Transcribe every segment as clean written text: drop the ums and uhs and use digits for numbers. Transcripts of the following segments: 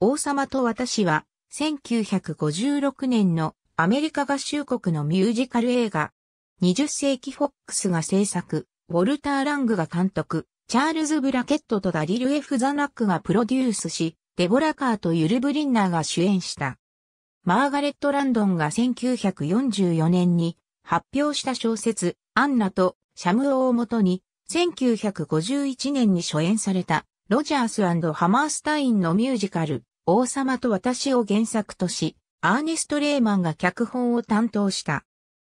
王様と私は、1956年のアメリカ合衆国のミュージカル映画。20世紀フォックスが制作、ウォルター・ラングが監督、チャールズ・ブラケットとダリル・ F ・ザナックがプロデュースし、デボラ・カーとユル・ブリンナーが主演した。マーガレット・ランドンが1944年に発表した小説、アンナとシャムオをもとに、1951年に初演された、ロジャース&ハマースタインのミュージカル、王様と私を原作とし、アーネスト・レーマンが脚本を担当した。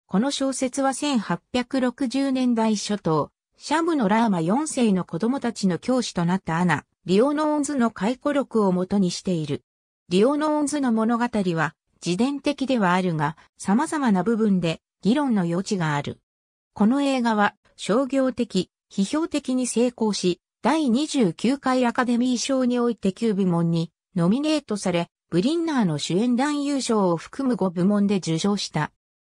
この小説は1860年代初頭、シャムのラーマ4世の子供たちの教師となったアナ、リオノーンズの回顧録をもとにしている。リオノーンズの物語は自伝的ではあるが、様々な部分で議論の余地がある。この映画は商業的、批評的に成功し、第29回アカデミー賞において9部門にノミネートされ、ブリンナーの主演男優賞を含む5部門で受賞した。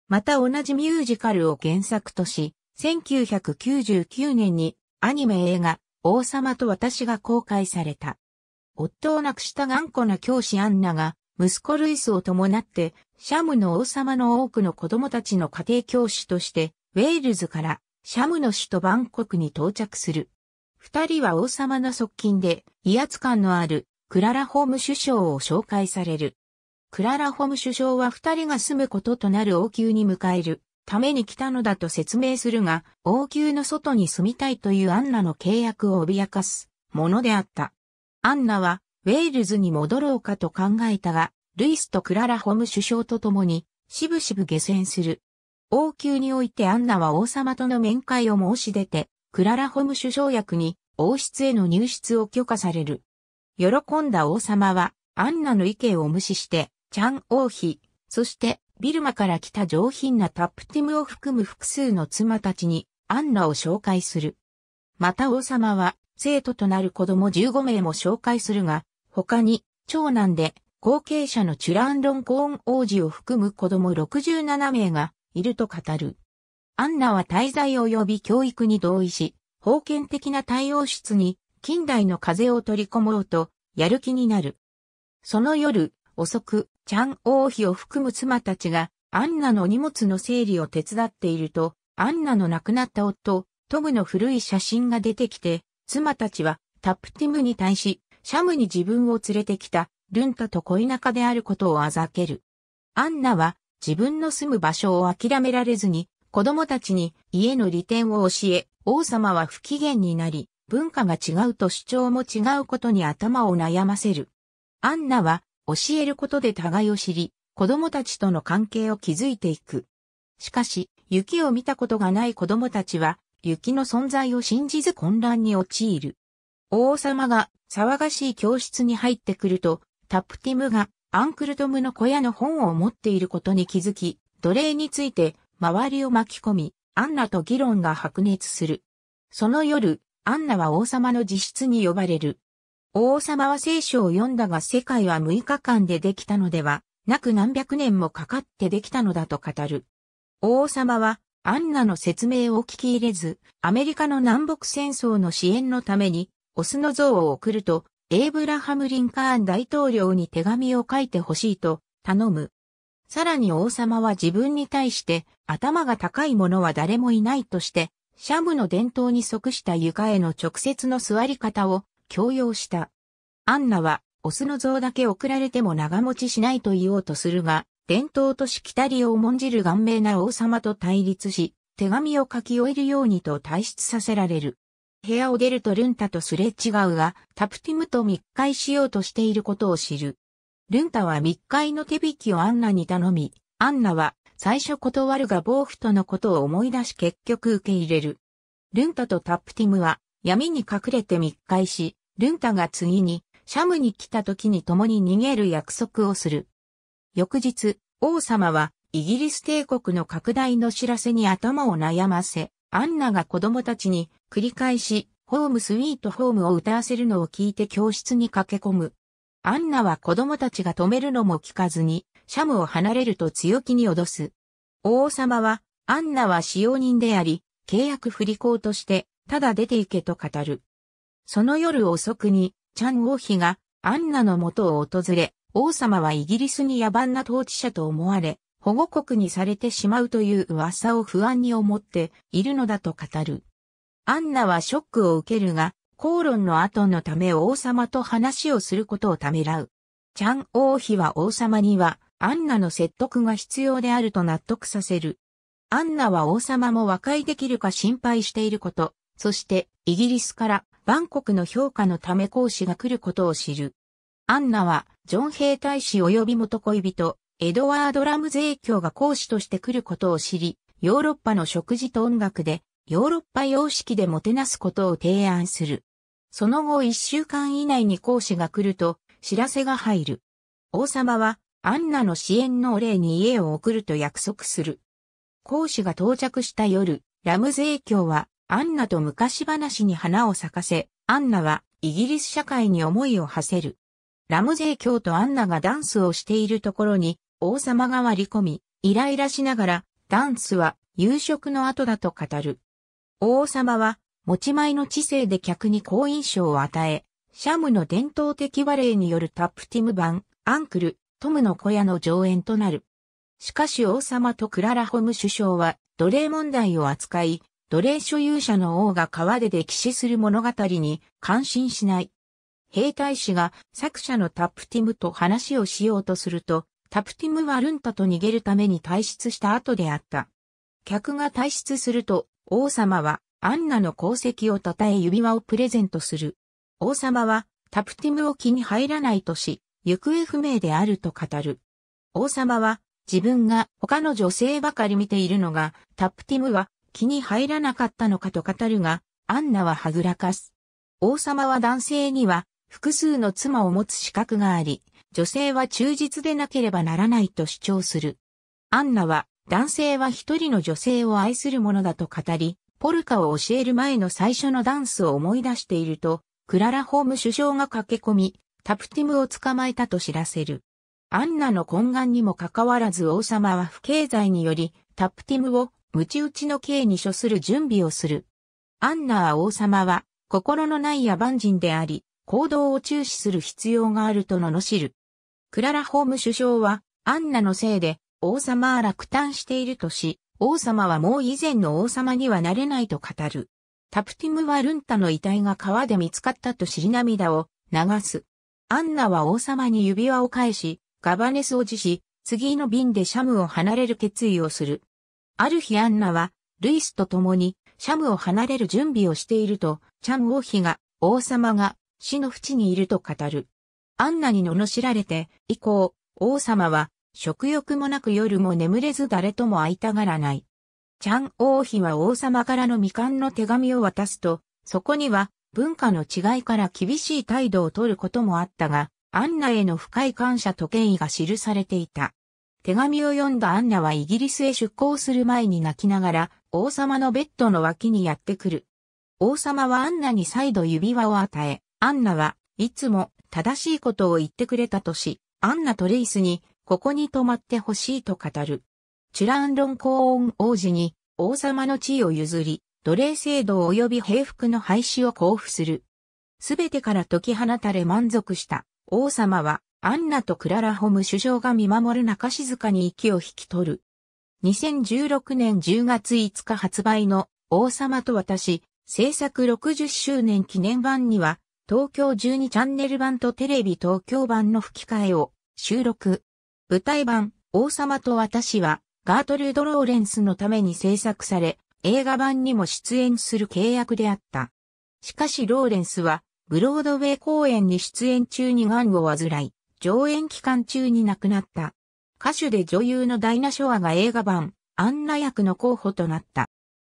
また同じミュージカルを原作とし、1999年にアニメ映画、王様と私が公開された。夫を亡くした頑固な教師アンナが、息子ルイスを伴って、シャムの王様の多くの子供たちの家庭教師として、ウェールズからシャムの首都バンコクに到着する。二人は王様の側近で、威圧感のあるクララホーム首相を紹介される。クララホム首相は二人が住むこととなる王宮に迎えるために来たのだと説明するが、王宮の外に住みたいというアンナの契約を脅かすものであった。アンナはウェールズに戻ろうかと考えたが、ルイスとクララホム首相と共にしぶしぶ下船する。王宮においてアンナは王様との面会を申し出て、クララホム首相役に王室への入室を許可される。喜んだ王様はアンナの意見を無視して、チャン王妃、そしてビルマから来た上品なタップティムを含む複数の妻たちにアンナを紹介する。また王様は生徒となる子供15名も紹介するが、他に長男で後継者のチュランロンコーン王子を含む子供67名がいると語る。アンナは滞在及び教育に同意し、封建的な対応室に近代の風を取り込もうとやる気になる。その夜、遅く、チャン王妃を含む妻たちが、アンナの荷物の整理を手伝っていると、アンナの亡くなった夫、トムの古い写真が出てきて、妻たちは、タップティムに対し、シャムに自分を連れてきた、ルンタと恋仲であることをあざける。アンナは、自分の住む場所を諦められずに、子供たちに家の利点を教え、王様は不機嫌になり、文化が違うと主張も違うことに頭を悩ませる。アンナは、教えることで互いを知り、子供たちとの関係を築いていく。しかし、雪を見たことがない子供たちは、雪の存在を信じず混乱に陥る。王様が騒がしい教室に入ってくると、タップティムがアンクルトムの小屋の本を持っていることに気づき、奴隷について周りを巻き込み、アンナと議論が白熱する。その夜、アンナは王様の自室に呼ばれる。王様は聖書を読んだが世界は6日間でできたのではなく何百年もかかってできたのだと語る。王様はアンナの説明を聞き入れず、アメリカの南北戦争の支援のためにオスの像を送ると、エイブラハム・リンカーン大統領に手紙を書いてほしいと頼む。さらに王様は自分に対して頭が高い者は誰もいないとして、シャムの伝統に即した床への直接の座り方を強要した。アンナは、オスの像だけ送られても長持ちしないと言おうとするが、伝統としきたりを重んじる頑明な王様と対立し、手紙を書き終えるようにと退出させられる。部屋を出るとルンタとすれ違うが、タプティムと密会しようとしていることを知る。ルンタは密会の手引きをアンナに頼み、アンナは最初断るが暴徒のことを思い出し結局受け入れる。ルンタとタプティムは闇に隠れて密会し、ルンタが次にシャムに来た時に共に逃げる約束をする。翌日、王様はイギリス帝国の拡大の知らせに頭を悩ませ、アンナが子供たちに繰り返しホームスイートホームを歌わせるのを聞いて教室に駆け込む。アンナは子供たちが止めるのも聞かずにシャムを離れると強気に脅す。王様はアンナは使用人であり、契約不履行としてただ出て行けと語る。その夜遅くに、チャン王妃がアンナの元を訪れ、王様はイギリスに野蛮な統治者と思われ、保護国にされてしまうという噂を不安に思っているのだと語る。アンナはショックを受けるが、口論の後のため王様と話をすることをためらう。チャン王妃は王様にはアンナの説得が必要であると納得させる。アンナは王様も和解できるか心配していること、そしてイギリスからバンコクの評価のため公使が来ることを知る。アンナはジョン兵隊使及び元恋人、エドワード・ラムゼー卿が公使として来ることを知り、ヨーロッパの食事と音楽でヨーロッパ様式でもてなすことを提案する。その後1週間以内に公使が来ると知らせが入る。王様はアンナの支援のお礼に家を送ると約束する。公使が到着した夜、ラムゼー卿はアンナと昔話に花を咲かせ、アンナはイギリス社会に思いを馳せる。ラムゼー卿とアンナがダンスをしているところに王様が割り込み、イライラしながらダンスは夕食の後だと語る。王様は持ち前の知性で客に好印象を与え、シャムの伝統的バレエによるタップティム版、アンクル、トムの小屋の上演となる。しかし王様とクララホム首相は奴隷問題を扱い、奴隷所有者の王が川で溺死する物語に関心しない。兵隊使が作者のタップティムと話をしようとすると、タプティムはルンタと逃げるために退出した後であった。客が退出すると、王様はアンナの功績をたたえ指輪をプレゼントする。王様はタプティムを気に入らないとし、行方不明であると語る。王様は自分が他の女性ばかり見ているのが、タプティムは気に入らなかったのかと語るが、アンナははぐらかす。王様は男性には複数の妻を持つ資格があり、女性は忠実でなければならないと主張する。アンナは男性は一人の女性を愛するものだと語り、ポルカを教える前の最初のダンスを思い出していると、クララホーム首相が駆け込み、タプティムを捕まえたと知らせる。アンナの懇願にもかかわらず王様は不敬罪により、タプティムを鞭打ちの刑に処する準備をする。アンナは王様は心のない野蛮人であり、行動を注視する必要があると罵る。クララホーム首相はアンナのせいで王様は落胆しているとし、王様はもう以前の王様にはなれないと語る。タプティムはルンタの遺体が川で見つかったと知り涙を流す。アンナは王様に指輪を返し、ガバネスを辞し、次の便でシャムを離れる決意をする。ある日アンナはルイスと共にシャムを離れる準備をしていると、チャン王妃が王様が死の淵にいると語る。アンナに罵られて以降、王様は食欲もなく夜も眠れず誰とも会いたがらない。チャン王妃は王様からの未完の手紙を渡すと、そこには文化の違いから厳しい態度を取ることもあったが、アンナへの深い感謝と敬意が記されていた。手紙を読んだアンナはイギリスへ出航する前に泣きながら、王様のベッドの脇にやってくる。王様はアンナに再度指輪を与え、アンナはいつも正しいことを言ってくれたとし、アンナとルイスに、ここに泊まってほしいと語る。チュランロンコーン王子に王様の地位を譲り、奴隷制度及び平服の廃止を交付する。すべてから解き放たれ満足した王様はアンナとクララホム首相が見守る中静かに息を引き取る。2016年10月5日発売の王様と私制作60周年記念版には東京12チャンネル版とテレビ東京版の吹き替えを収録。舞台版、王様と私は、ガートルード・ローレンスのために制作され、映画版にも出演する契約であった。しかしローレンスは、ブロードウェイ公演に出演中に癌を患い、上演期間中に亡くなった。歌手で女優のダイナ・ショアが映画版、アンナ役の候補となった。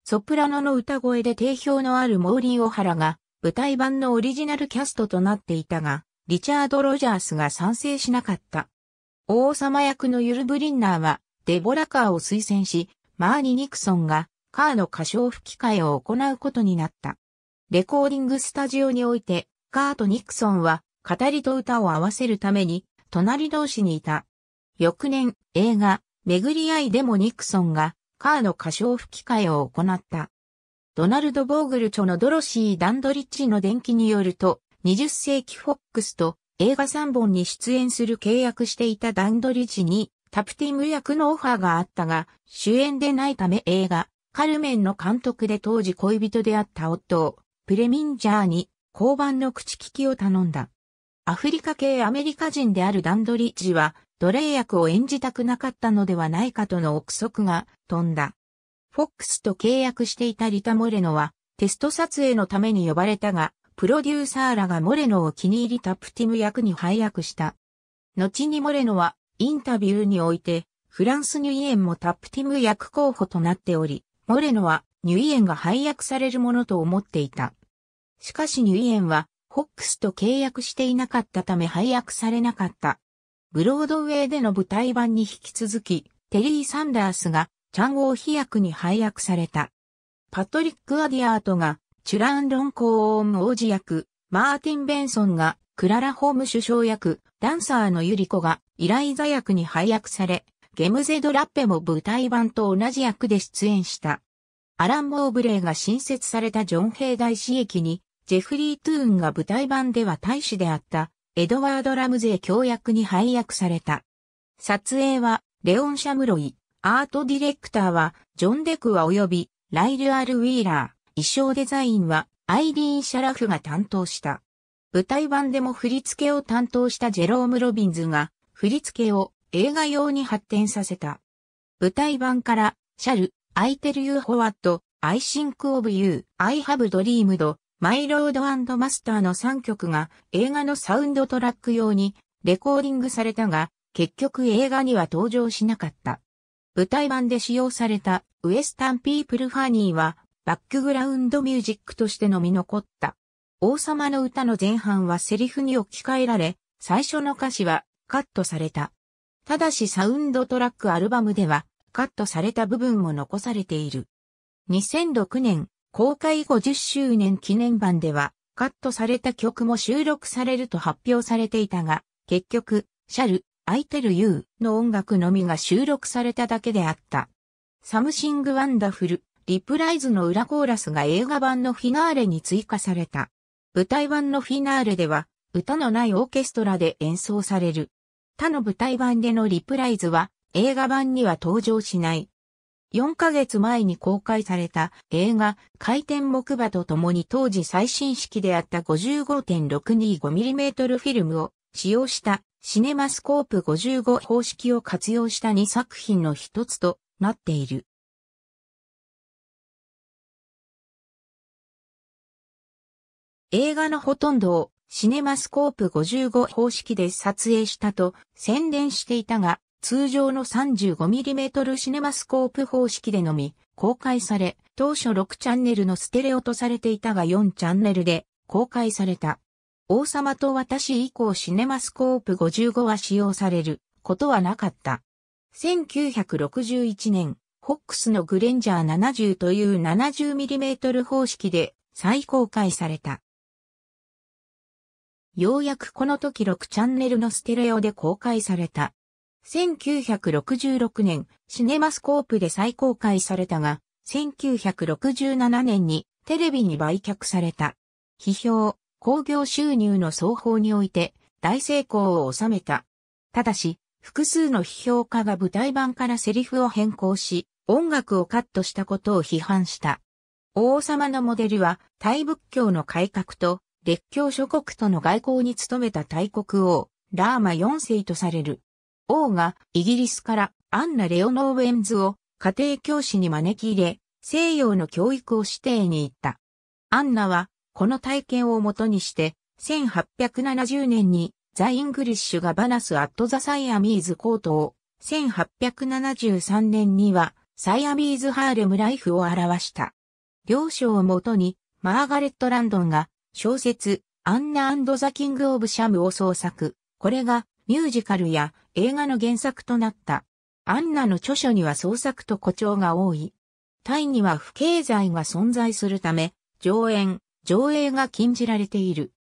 ソプラノの歌声で定評のあるモーリー・オハラが、舞台版のオリジナルキャストとなっていたが、リチャード・ロジャースが賛成しなかった。王様役のユル・ブリンナーはデボラ・カーを推薦し、マーニ・ニクソンがカーの歌唱吹き替えを行うことになった。レコーディングスタジオにおいて、カーとニクソンは語りと歌を合わせるために隣同士にいた。翌年、映画、めぐりあいでもニクソンがカーの歌唱吹き替えを行った。ドナルド・ボーグル著のドロシー・ダンドリッチの伝記によると、20世紀フォックスと映画3本に出演する契約していたダンドリッジにタプティム役のオファーがあったが、主演でないため映画、カルメンの監督で当時恋人であった夫をプレミンジャーに交番の口利きを頼んだ。アフリカ系アメリカ人であるダンドリッジは、奴隷役を演じたくなかったのではないかとの憶測が飛んだ。フォックスと契約していたリタ・モレノは、テスト撮影のために呼ばれたが、プロデューサーらがモレノを気に入りタプティム役に配役した。後にモレノは、インタビューにおいて、フランス・ニュイエンもタプティム役候補となっており、モレノはニュイエンが配役されるものと思っていた。しかしニュイエンは、フォックスと契約していなかったため配役されなかった。ブロードウェイでの舞台版に引き続き、テリー・サンダースがチャン・オーヒ役に配役された。パトリック・アディアートが、チュランロン公王王子役、マーティン・ベンソンが、クララ・ホーム首相役、ダンサーのユリコが、イライザ役に配役され、ゲムゼ・ドラッペも舞台版と同じ役で出演した。アラン・モーブレイが新設されたジョン・ヘイ大使役に、ジェフリー・トゥーンが舞台版では大使であった、エドワード・ラムゼー卿役に配役された。撮影は、レオン・シャムロイ、アートディレクターは、ジョン・デクワ及び、ライル・アル・ウィーラー、衣装デザインは、アイリーン・シャラフが担当した。舞台版でも振り付けを担当したジェローム・ロビンズが、振り付けを映画用に発展させた。舞台版から、シャル、アイテル・ユー・ホワット、アイ・シンク・オブ・ユー、アイ・ハブ・ドリームド、マイ・ロード・アンド・マスターの3曲が映画のサウンドトラック用にレコーディングされたが、結局映画には登場しなかった。舞台版で使用されたウエスタンピープルファニーはバックグラウンドミュージックとしてのみ残った。王様の歌の前半はセリフに置き換えられ、最初の歌詞はカットされた。ただしサウンドトラックアルバムではカットされた部分も残されている。2006年公開50周年記念版ではカットされた曲も収録されると発表されていたが、結局、シャル、I Tell Youの音楽のみが収録されただけであった。サムシング・ワンダフル、リプライズの裏コーラスが映画版のフィナーレに追加された。舞台版のフィナーレでは歌のないオーケストラで演奏される。他の舞台版でのリプライズは映画版には登場しない。4ヶ月前に公開された映画回転木馬とともに当時最新式であった 55.625mm フィルムを使用したシネマスコープ55方式を活用した2作品の一つとなっている。映画のほとんどをシネマスコープ55方式で撮影したと宣伝していたが、通常の 35mm シネマスコープ方式でのみ公開され、当初6チャンネルのステレオとされていたが4チャンネルで公開された。王様と私以降シネマスコープ55は使用されることはなかった。1961年、フォックスのグレンジャー70という 70mm 方式で再公開された。ようやくこの時6チャンネルのステレオで公開された。1966年、シネマスコープで再公開されたが、1967年にテレビに売却された。批評。興行収入の双方において大成功を収めた。ただし、複数の批評家が舞台版からセリフを変更し、音楽をカットしたことを批判した。王様のモデルは、タイ仏教の改革と、列強諸国との外交に努めたタイ国王、ラーマ4世とされる。王がイギリスからアンナ・レオノー・ウェンズを家庭教師に招き入れ、西洋の教育を指定に行った。アンナは、この体験をもとにして、1870年にザ・イングリッシュがバナス・アット・ザ・サイアミーズ・コートを、1873年にはサイアミーズ・ハーレム・ライフを表した。両書をもとに、マーガレット・ランドンが小説、アンナ&ザ・キング・オブ・シャムを創作。これがミュージカルや映画の原作となった。アンナの著書には創作と誇張が多い。タイには不敬罪が存在するため、上映が禁じられている。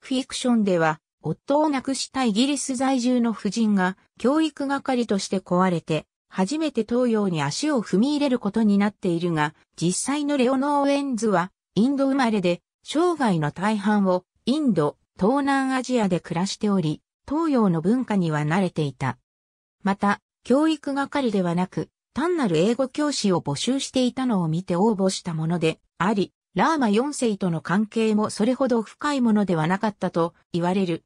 フィクションでは、夫を亡くしたイギリス在住の婦人が教育係として雇われて、初めて東洋に足を踏み入れることになっているが、実際のレオノー・ウェンズはインド生まれで、生涯の大半をインド、東南アジアで暮らしており、東洋の文化には慣れていた。また、教育係ではなく、単なる英語教師を募集していたのを見て応募したものであり、ラーマ4世との関係もそれほど深いものではなかったと言われる。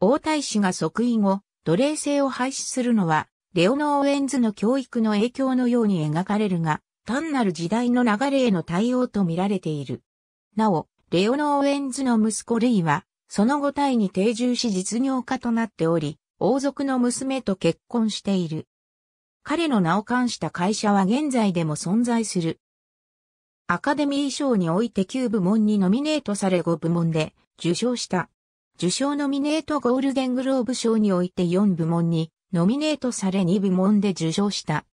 王太子が即位後、奴隷制を廃止するのは、レオノ・オーエンズの教育の影響のように描かれるが、単なる時代の流れへの対応と見られている。なお、レオノ・オーエンズの息子ルイは、その後タイに定住し実業家となっており、王族の娘と結婚している。彼の名を冠した会社は現在でも存在する。アカデミー賞において9部門にノミネートされ5部門で受賞した。受賞ノミネートゴールデングローブ賞において4部門にノミネートされ2部門で受賞した。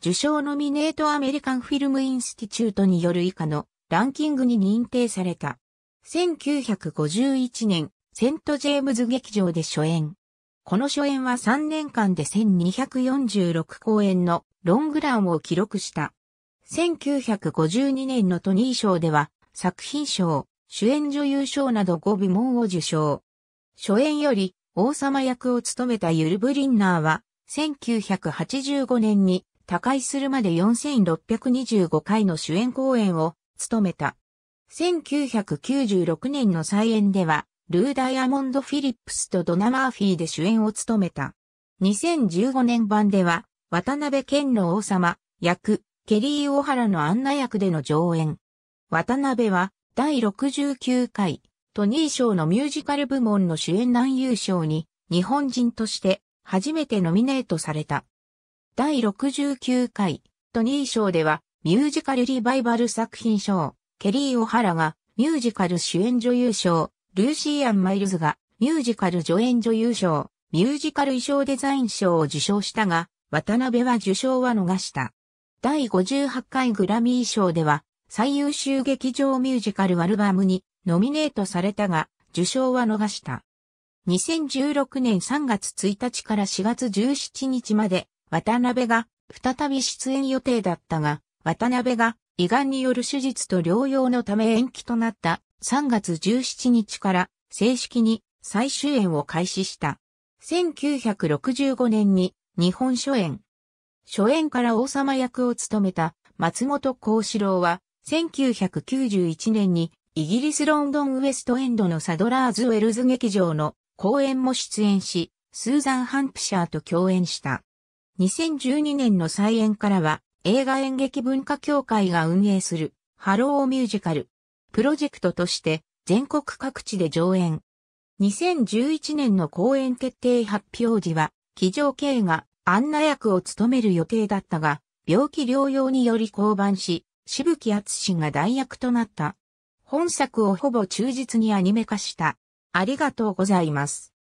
受賞ノミネートアメリカンフィルムインスティチュートによる以下のランキングに認定された。1951年、セント・ジェームズ劇場で初演。この初演は3年間で1246公演のロングランを記録した。1952年のトニー賞では作品賞、主演女優賞など5部門を受賞。初演より王様役を務めたユル・ブリンナーは1985年に他界するまで4625回の主演公演を務めた。1996年の再演では、ルー・ダイアモンド・フィリップスとドナ・マーフィーで主演を務めた。2015年版では、渡辺謙の王様役、ケリー・オハラのアンナ役での上演。渡辺は、第69回、トニー賞のミュージカル部門の主演男優賞に、日本人として初めてノミネートされた。第69回、トニー賞では、ミュージカルリバイバル作品賞。ケリー・オハラがミュージカル主演女優賞、ルーシー・アン・マイルズがミュージカル助演女優賞、ミュージカル衣装デザイン賞を受賞したが、渡辺は受賞は逃した。第58回グラミー賞では、最優秀劇場ミュージカルアルバムにノミネートされたが、受賞は逃した。2016年3月1日から4月17日まで、渡辺が再び出演予定だったが、渡辺が胃がんによる手術と療養のため延期となった3月17日から正式に再主演を開始した。1965年に日本初演。初演から王様役を務めた松本幸四郎は1991年にイギリスロンドンウエストエンドのサドラーズウェルズ劇場の公演も出演し、スーザン・ハンプシャーと共演した。2012年の再演からは映画演劇文化協会が運営するハローミュージカルプロジェクトとして全国各地で上演。2011年の公演決定発表時は、騎乗慶がアンナ役を務める予定だったが、病気療養により降板し、紫吹淳が代役となった。本作をほぼ忠実にアニメ化した。ありがとうございます。